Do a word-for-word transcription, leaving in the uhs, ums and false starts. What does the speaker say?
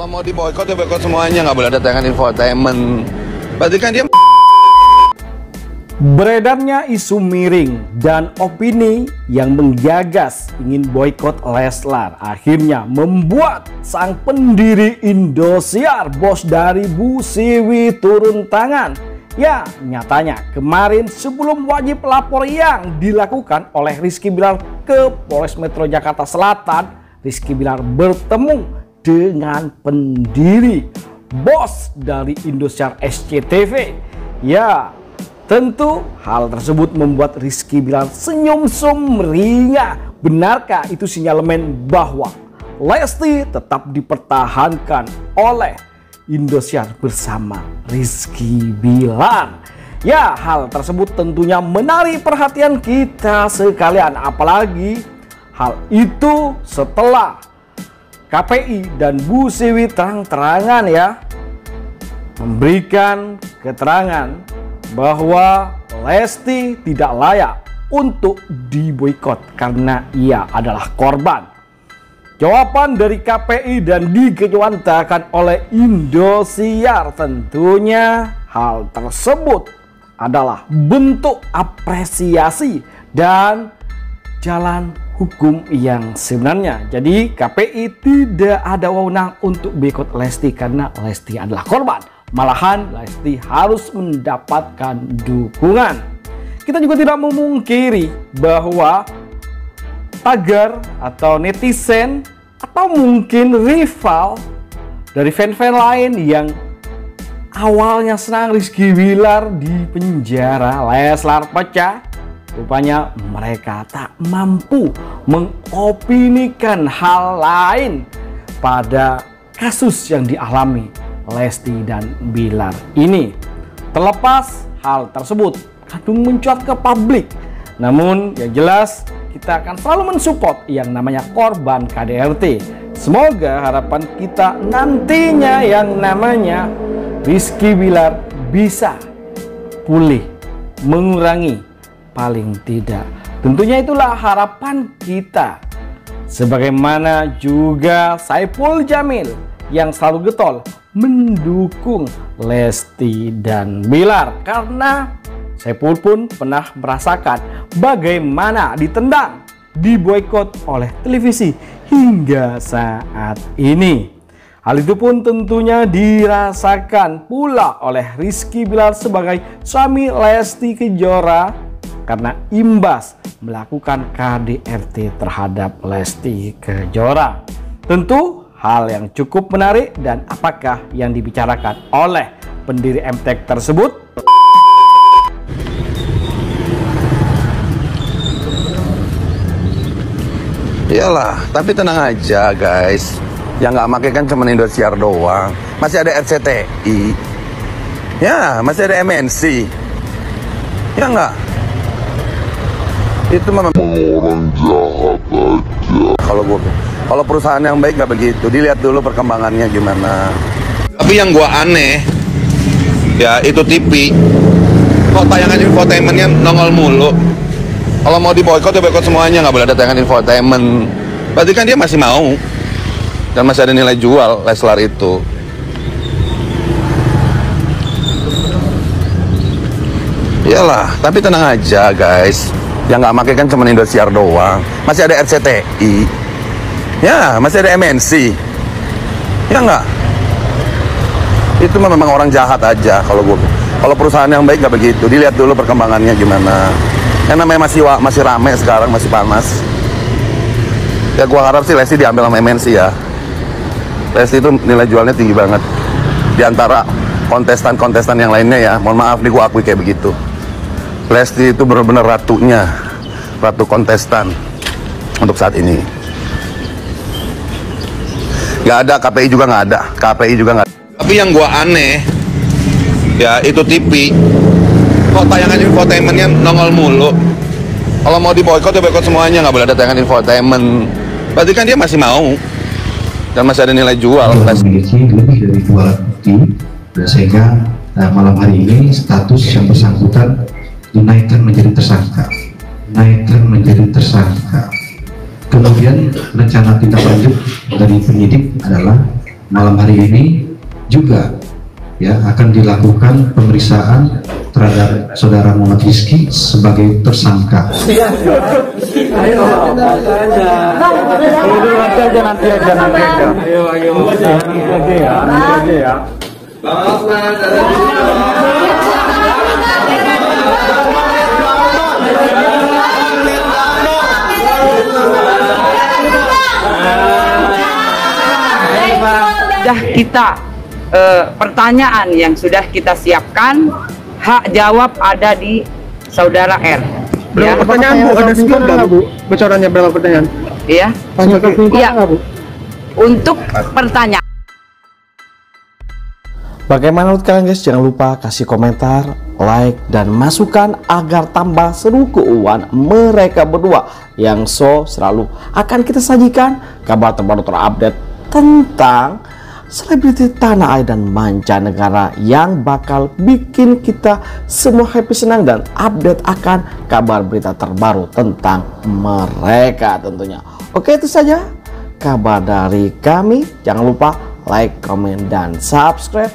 Kalau mau di boykot ya boykot semuanya, nggak boleh ada tayangan infotainment. Berarti kan dia. Beredarnya isu miring dan opini yang menggagas ingin boykot Leslar akhirnya membuat sang pendiri Indosiar, bos dari Bu Siwi, turun tangan. Ya, nyatanya kemarin sebelum wajib lapor yang dilakukan oleh Rizky Billar ke Polres Metro Jakarta Selatan, Rizky Billar bertemu dengan pendiri, bos dari Indosiar S C T V. Ya, tentu hal tersebut membuat Rizky Billar senyum sumringah. Benarkah itu sinyalemen bahwa Lesti tetap dipertahankan oleh Indosiar bersama Rizky Billar? Ya, hal tersebut tentunya menarik perhatian kita sekalian. Apalagi hal itu setelah K P I dan Bu Siwi terang-terangan ya memberikan keterangan bahwa Lesti tidak layak untuk diboykot karena ia adalah korban. Jawaban dari K P I dan dikejuantakan oleh Indosiar, tentunya hal tersebut adalah bentuk apresiasi dan jalan hukum yang sebenarnya. Jadi K P I tidak ada wewenang untuk boykot Lesti karena Lesti adalah korban. Malahan Lesti harus mendapatkan dukungan. Kita juga tidak memungkiri bahwa tagar atau netizen atau mungkin rival dari fan-fan lain yang awalnya senang Rizky Billar di penjara, Leslar pecah, rupanya mereka tak mampu mengopinikan hal lain pada kasus yang dialami Lesti dan Billar ini. Terlepas hal tersebut kadung mencuat ke publik, namun yang jelas kita akan selalu mensupport yang namanya korban K D R T. Semoga harapan kita nantinya yang namanya Rizky Billar bisa pulih, mengurangi paling tidak. Tentunya itulah harapan kita. Sebagaimana juga Saipul Jamil yang selalu getol mendukung Lesti dan Billar, karena Saipul pun pernah merasakan bagaimana ditendang, diboykot oleh televisi hingga saat ini. Hal itu pun tentunya dirasakan pula oleh Rizky Billar sebagai suami Lesti Kejora karena imbas melakukan K D R T terhadap Lesti Kejora. Tentu hal yang cukup menarik, dan apakah yang dibicarakan oleh pendiri M T E K tersebut? Iyalah, tapi tenang aja guys. Yang nggak pakai kan cuma Indosiar doang. Masih ada R C T I. Ya, masih ada M N C. Ya nggak? Itu memang orang jahat aja. Kalau gue Kalau perusahaan yang baik nggak begitu, dilihat dulu perkembangannya gimana. Tapi yang gua aneh, ya itu T V. Kok tayangan infotainmentnya nongol mulu? Kalau mau di boykot ya boykot semuanya, nggak boleh ada tayangan infotainment. Berarti kan dia masih mau, dan masih ada nilai jual Leslar itu. Iyalah, tapi tenang aja guys. Yang nggak pakai kan cuma Indosiar doang. Masih ada R C T I. Ya, masih ada M N C. Ya enggak? Itu memang orang jahat aja kalau gue. Kalau perusahaan yang baik nggak begitu, dilihat dulu perkembangannya gimana. Yang namanya masih masih rame sekarang, masih panas. Ya gue harap sih Lesti diambil sama M N C ya. Lesti itu nilai jualnya tinggi banget di antara kontestan-kontestan yang lainnya ya. Mohon maaf nih, gue akui kayak begitu. Lesti itu benar-benar ratunya, ratu kontestan untuk saat ini. Nggak ada, K P I juga nggak ada, K P I juga nggak ada. Tapi yang gua aneh, ya itu T V. Kok tayangan infotainmentnya nongol mulu? Kalau mau di boykot ya boykot semuanya, nggak boleh ada tayangan infotainment. Berarti kan dia masih mau, dan masih ada nilai jual. Memiliki lebih dari dua alat bukti, dan sehingga nah, malam hari ini status yang bersangkutan dinaikkan menjadi tersangka, naikkan menjadi tersangka. Kemudian rencana tindak lanjut dari penyidik adalah malam hari ini juga ya akan dilakukan pemeriksaan terhadap saudara Muhammad Rizky sebagai tersangka. Sudah kita eh, pertanyaan yang sudah kita siapkan, hak jawab ada di saudara R. Berapa ya? Pertanyaan Bu? Ada sembilan nggak Bu? Bocorannya berapa pertanyaan? Iya. Iya. Untuk pertanyaan. Bagaimana menurut kalian guys? Jangan lupa kasih komentar, like, dan masukan agar tambah seru keuangan mereka berdua yang so selalu akan kita sajikan kabar terbaru terupdate tentang selebriti tanah air dan mancanegara yang bakal bikin kita semua happy, senang, dan update akan kabar berita terbaru tentang mereka tentunya. Oke, itu saja kabar dari kami. Jangan lupa like, comment, dan subscribe.